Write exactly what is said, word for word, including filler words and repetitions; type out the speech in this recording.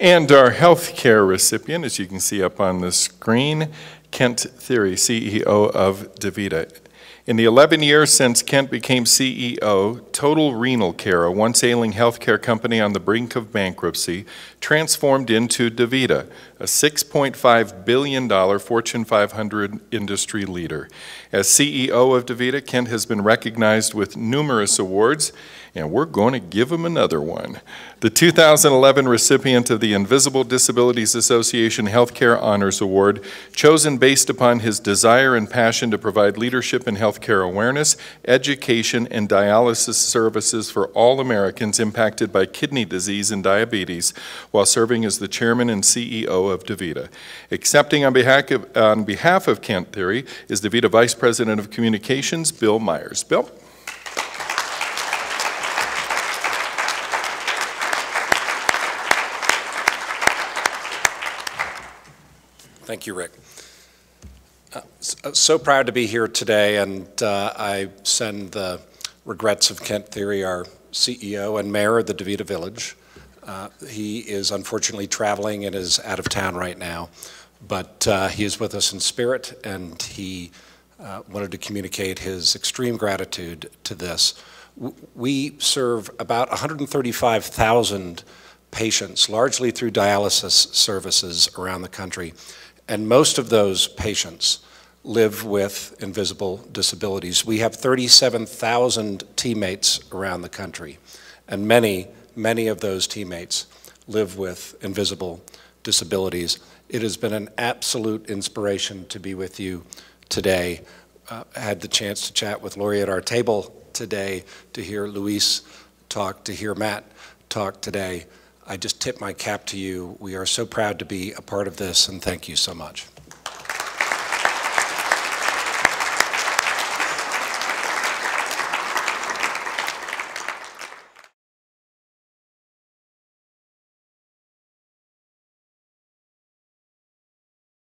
And our healthcare recipient, as you can see up on the screen, Kent Thiry, C E O of DaVita. In the eleven years since Kent became C E O, Total Renal Care, a once ailing healthcare company on the brink of bankruptcy, transformed into DaVita, a six point five billion dollar Fortune five hundred industry leader. As C E O of DaVita, Kent has been recognized with numerous awards, and we're going to give him another one. The two thousand eleven recipient of the Invisible Disabilities Association Healthcare Honors Award, chosen based upon his desire and passion to provide leadership in healthcare awareness, education, and dialysis services for all Americans impacted by kidney disease and diabetes, while serving as the chairman and C E O of DaVita. Accepting on behalf of, on behalf of Kent Thiry is DaVita Vice President of Communications, Bill Myers. Bill? Thank you, Rick. Uh, so, so proud to be here today, and uh, I send the regrets of Kent Thiry, our C E O and mayor of the DaVita Village. Uh, he is unfortunately traveling and is out of town right now, but uh, he is with us in spirit, and he uh, wanted to communicate his extreme gratitude to this. W we serve about one hundred thirty-five thousand patients, largely through dialysis services around the country. And most of those patients live with invisible disabilities. We have thirty-seven thousand teammates around the country, and many, many of those teammates live with invisible disabilities. It has been an absolute inspiration to be with you today. Uh, I had the chance to chat with Lori at our table today, to hear Luis talk, to hear Matt talk today. I just tip my cap to you. We are so proud to be a part of this, and thank you so much.